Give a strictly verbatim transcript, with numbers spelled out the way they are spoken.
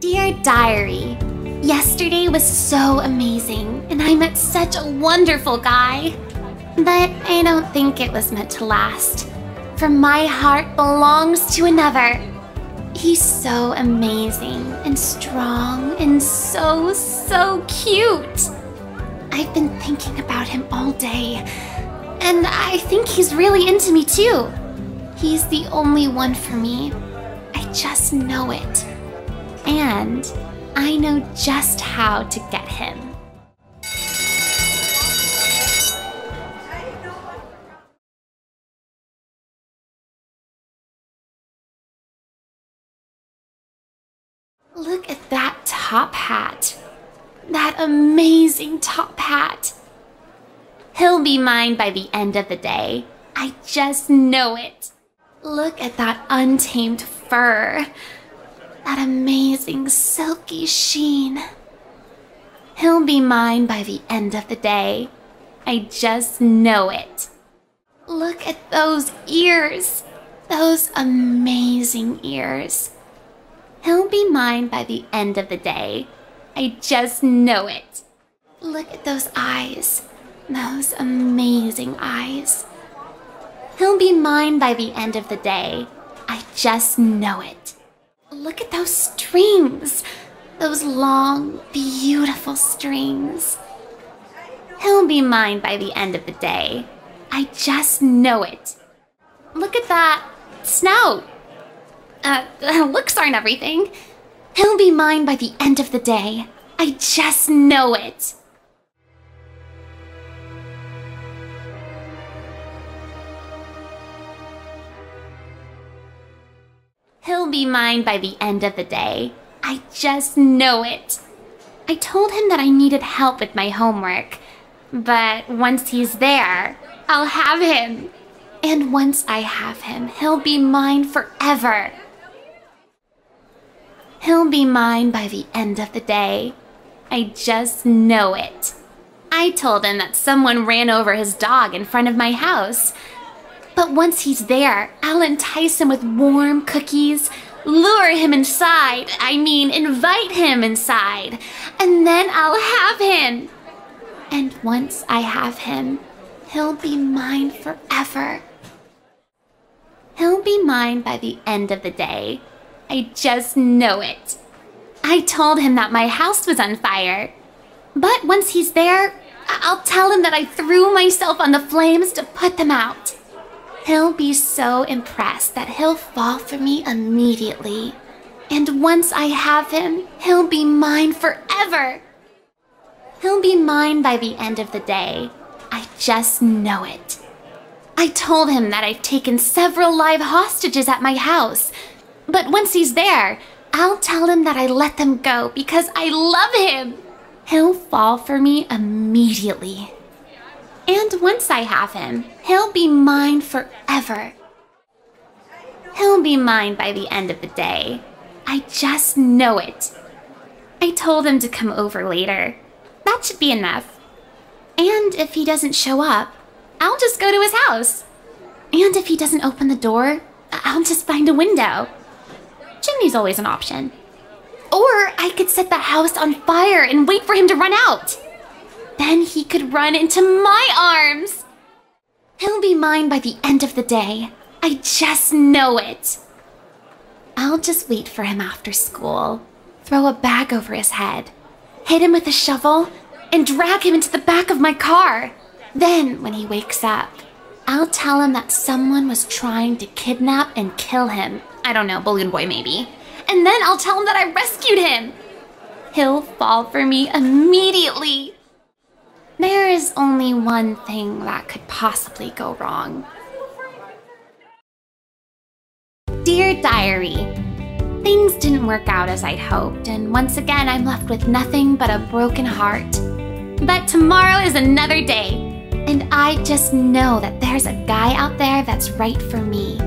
Dear Diary, yesterday was so amazing, and I met such a wonderful guy. But I don't think it was meant to last, for my heart belongs to another. He's so amazing and strong and so, so cute. I've been thinking about him all day, and I think he's really into me too. He's the only one for me. I just know it. And I know just how to get him. Look at that top hat. That amazing top hat. He'll be mine by the end of the day. I just know it. Look at that untamed fur. That amazing silky sheen. He'll be mine by the end of the day. I just know it. Look at those ears. Those amazing ears. He'll be mine by the end of the day. I just know it. Look at those eyes. Those amazing eyes. He'll be mine by the end of the day. I just know it. Look at those strings. Those long, beautiful strings. He'll be mine by the end of the day. I just know it. Look at that snout. Uh, looks aren't everything. He'll be mine by the end of the day. I just know it. He'll be mine by the end of the day. I just know it. I told him that I needed help with my homework, but once he's there, I'll have him. And once I have him, he'll be mine forever. He'll be mine by the end of the day. I just know it. I told him that someone ran over his dog in front of my house. But once he's there, I'll entice him with warm cookies, lure him inside, I mean invite him inside, and then I'll have him. And once I have him, he'll be mine forever. He'll be mine by the end of the day. I just know it. I told him that my house was on fire. But once he's there, I'll tell him that I threw myself on the flames to put them out. He'll be so impressed that he'll fall for me immediately. And once I have him, he'll be mine forever. He'll be mine by the end of the day. I just know it. I told him that I've taken several live hostages at my house. But once he's there, I'll tell him that I let them go because I love him. He'll fall for me immediately. And once I have him, he'll be mine forever. He'll be mine by the end of the day. I just know it. I told him to come over later. That should be enough. And if he doesn't show up, I'll just go to his house. And if he doesn't open the door, I'll just find a window. Chimney's always an option. Or I could set the house on fire and wait for him to run out. Then he could run into my arms. He'll be mine by the end of the day. I just know it. I'll just wait for him after school, throw a bag over his head, hit him with a shovel, and drag him into the back of my car. Then, when he wakes up, I'll tell him that someone was trying to kidnap and kill him. I don't know, Balloon Boy maybe. And then I'll tell him that I rescued him. He'll fall for me immediately. There is only one thing that could possibly go wrong. Dear Diary, things didn't work out as I'd hoped, and once again I'm left with nothing but a broken heart. But tomorrow is another day, and I just know that there's a guy out there that's right for me.